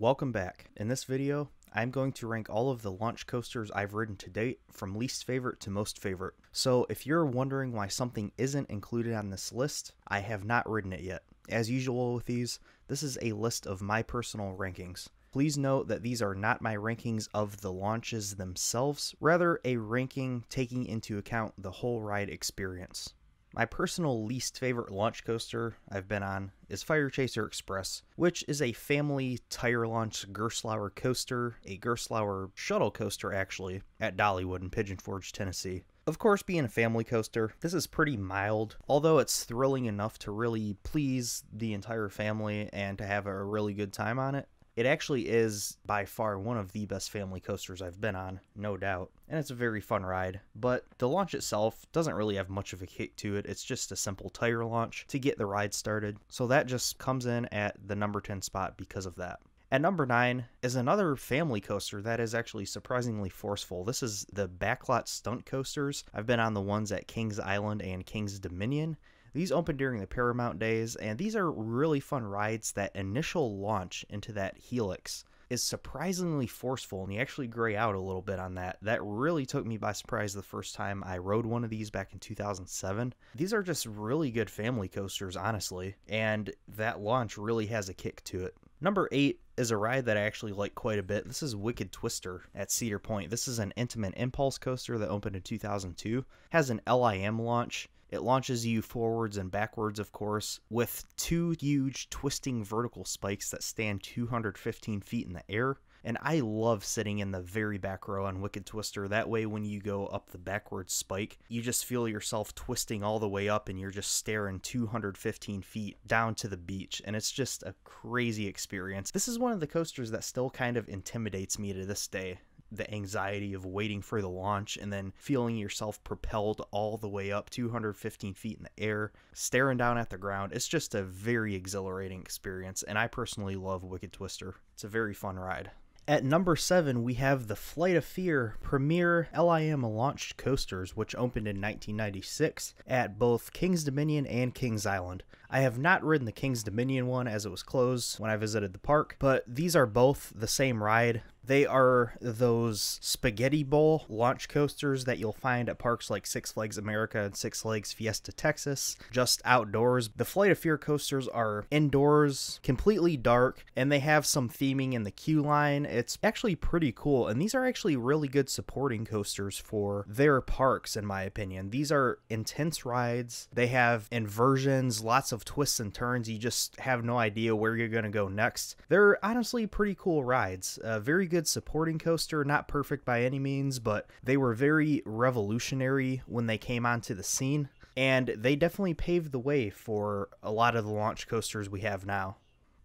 Welcome back. In this video, I'm going to rank all of the launch coasters I've ridden to date from least favorite to most favorite. So if you're wondering why something isn't included on this list, I have not ridden it yet. As usual with these, this is a list of my personal rankings. Please note that these are not my rankings of the launches themselves, rather a ranking taking into account the whole ride experience. My personal least favorite launch coaster I've been on is Firechaser Express, which is a family tire launch Gerstlauer coaster, a Gerstlauer shuttle coaster actually, at Dollywood in Pigeon Forge, Tennessee. Of course, being a family coaster, this is pretty mild, although it's thrilling enough to really please the entire family and to have a really good time on it. It actually is by far one of the best family coasters I've been on, no doubt, and it's a very fun ride, but the launch itself doesn't really have much of a kick to it. It's just a simple tire launch to get the ride started, so that just comes in at the number 10 spot because of that. At number 9 is another family coaster that is actually surprisingly forceful. This is the Backlot Stunt Coasters. I've been on the ones at Kings Island and Kings Dominion. These opened during the Paramount days, and these are really fun rides. That initial launch into that helix is surprisingly forceful, and you actually gray out a little bit on that. That really took me by surprise the first time I rode one of these back in 2007. These are just really good family coasters, honestly, and that launch really has a kick to it. Number 8 is a ride that I actually like quite a bit. This is Wicked Twister at Cedar Point. This is an Intamin impulse coaster that opened in 2002. It has an LIM launch. It launches you forwards and backwards, of course, with two huge twisting vertical spikes that stand 215 feet in the air. And I love sitting in the very back row on Wicked Twister. That way when you go up the backwards spike, you just feel yourself twisting all the way up and you're just staring 215 feet down to the beach. And it's just a crazy experience. This is one of the coasters that still kind of intimidates me to this day. The anxiety of waiting for the launch and then feeling yourself propelled all the way up 215 feet in the air, staring down at the ground. It's just a very exhilarating experience, and I personally love Wicked Twister. It's a very fun ride. At number 7, we have the Flight of Fear Premier LIM launched coasters, which opened in 1996 at both Kings Dominion and Kings Island. I have not ridden the Kings Dominion one as it was closed when I visited the park, but these are both the same ride. They are those spaghetti bowl launch coasters that you'll find at parks like Six Flags America and Six Flags Fiesta Texas, just outdoors. The Flight of Fear coasters are indoors, completely dark, and they have some theming in the queue line. It's actually pretty cool, and these are actually really good supporting coasters for their parks, in my opinion. These are intense rides. They have inversions, lots of twists and turns. You just have no idea where you're going to go next. They're honestly pretty cool rides. Very good supporting coaster, not perfect by any means, but they were very revolutionary when they came onto the scene, and they definitely paved the way for a lot of the launch coasters we have now.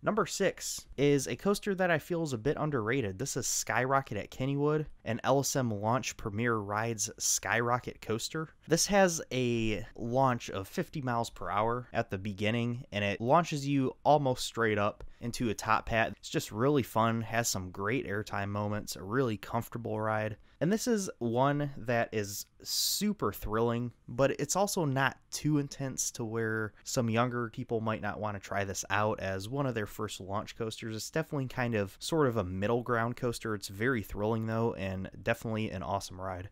Number 6 is a coaster that I feel is a bit underrated. This is Skyrocket at Kennywood, an LSM launch Premier Rides Skyrocket coaster. This has a launch of 50 miles per hour at the beginning, and it launches you almost straight up into a top hat. It's just really fun, has some great airtime moments, a really comfortable ride. And this is one that is super thrilling, but it's also not too intense to where some younger people might not want to try this out as one of their first launch coasters. It's definitely kind of sort of a middle ground coaster. It's very thrilling though, and definitely an awesome ride.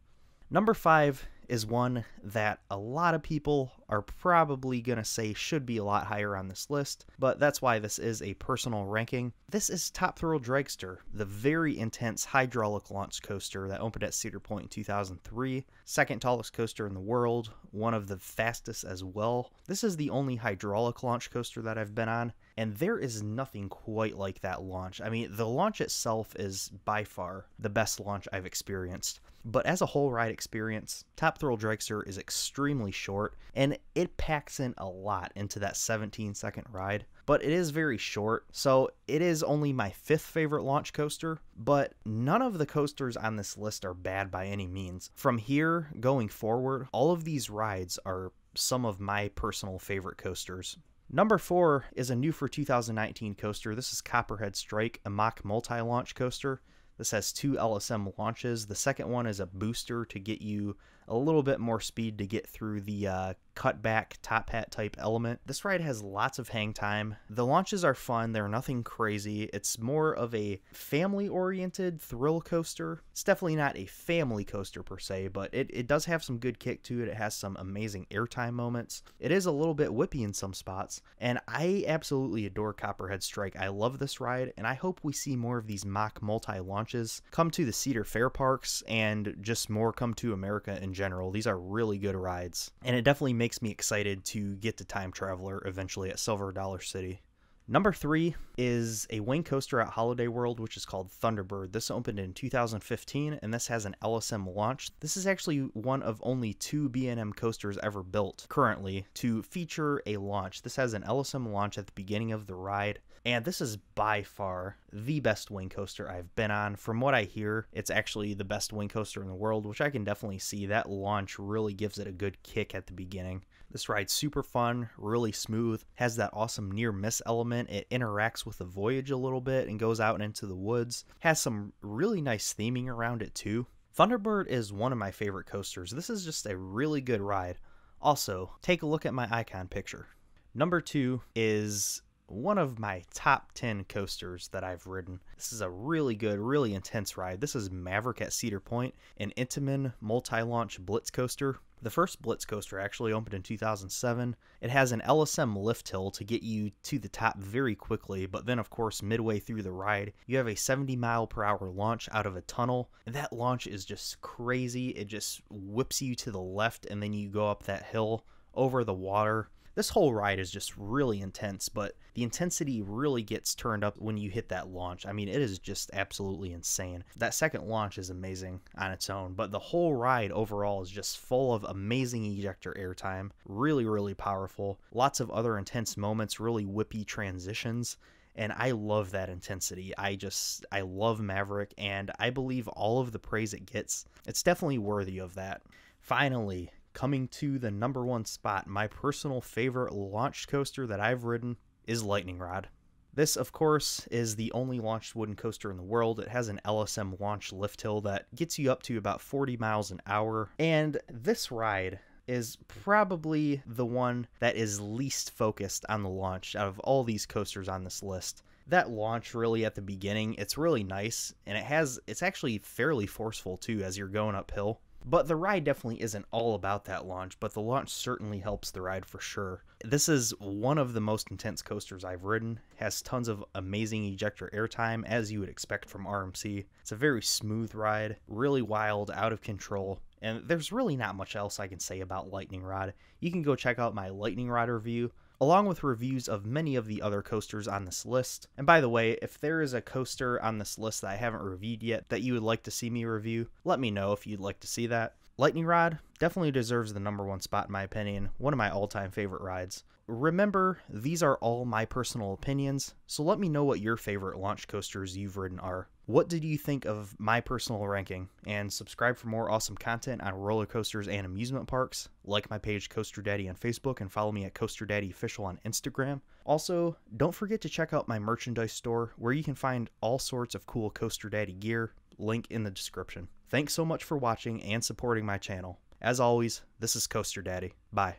Number 5 is one that a lot of people are probably going to say should be a lot higher on this list, but that's why this is a personal ranking. This is Top Thrill Dragster, the very intense hydraulic launch coaster that opened at Cedar Point in 2003, second tallest coaster in the world, one of the fastest as well. This is the only hydraulic launch coaster that I've been on, and there is nothing quite like that launch. I mean, the launch itself is by far the best launch I've experienced. But as a whole ride experience, Top Thrill Dragster is extremely short, and it packs in a lot into that 17-second ride. But it is very short, so it is only my 5th favorite launch coaster, but none of the coasters on this list are bad by any means. From here going forward, all of these rides are some of my personal favorite coasters. Number 4 is a new for 2019 coaster. This is Copperhead Strike, a Mack multi-launch coaster. This has 2 LSM launches. The second one is a booster to get you a little bit more speed to get through the cutback top hat type element. This ride has lots of hang time. The launches are fun. They're nothing crazy. It's more of a family-oriented thrill coaster. It's definitely not a family coaster per se, but it does have some good kick to it. It has some amazing airtime moments. It is a little bit whippy in some spots, and I absolutely adore Copperhead Strike. I love this ride, and I hope we see more of these mock multi-launches come to the Cedar Fair parks and just more come to America in general. These are really good rides, and it definitely makes me excited to get to Time Traveler eventually at Silver Dollar City. Number 3 is a wing coaster at Holiday World, which is called Thunderbird. This opened in 2015, and this has an LSM launch. This is actually one of only 2 B&M coasters ever built currently to feature a launch. This has an LSM launch at the beginning of the ride, and this is by far the best wing coaster I've been on. From what I hear, it's actually the best wing coaster in the world, which I can definitely see. That launch really gives it a good kick at the beginning. This ride's super fun, really smooth, has that awesome near-miss element. It interacts with the Voyage a little bit and goes out into the woods. Has some really nice theming around it too. Thunderbird is one of my favorite coasters. This is just a really good ride. Also, take a look at my icon picture. Number 2 is one of my top 10 coasters that I've ridden. This is a really good, really intense ride. This is Maverick at Cedar Point, an Intamin multi-launch Blitz coaster. The first Blitz coaster actually opened in 2007. It has an LSM lift hill to get you to the top very quickly, but then of course midway through the ride, you have a 70-mile-per-hour launch out of a tunnel. That launch is just crazy. It just whips you to the left, and then you go up that hill over the water. This whole ride is just really intense, but the intensity really gets turned up when you hit that launch. I mean, it is just absolutely insane. That second launch is amazing on its own, but the whole ride overall is just full of amazing ejector airtime. Really, really powerful. Lots of other intense moments, really whippy transitions. And I love that intensity. I love Maverick, and I believe all of the praise it gets. It's definitely worthy of that. Finally, coming to the number 1 spot, my personal favorite launch coaster that I've ridden is Lightning Rod. This, of course, is the only launched wooden coaster in the world. It has an LSM launch lift hill that gets you up to about 40 miles an hour. And this ride is probably the one that is least focused on the launch out of all these coasters on this list. That launch really at the beginning, it's really nice, and it's actually fairly forceful too as you're going uphill. But the ride definitely isn't all about that launch, but the launch certainly helps the ride for sure. This is one of the most intense coasters I've ridden. Has tons of amazing ejector airtime, as you would expect from RMC. It's a very smooth ride, really wild, out of control. And there's really not much else I can say about Lightning Rod. You can go check out my Lightning Rod review, along with reviews of many of the other coasters on this list. And by the way, if there is a coaster on this list that I haven't reviewed yet that you would like to see me review, let me know if you'd like to see that. Lightning Rod definitely deserves the number 1 spot in my opinion, one of my all-time favorite rides. Remember, these are all my personal opinions, so let me know what your favorite launch coasters you've ridden are. What did you think of my personal ranking? And subscribe for more awesome content on roller coasters and amusement parks. Like my page Coaster Daddy on Facebook and follow me at Coaster Daddy Official on Instagram. Also, don't forget to check out my merchandise store where you can find all sorts of cool Coaster Daddy gear. Link in the description. Thanks so much for watching and supporting my channel. As always, this is Coaster Daddy. Bye.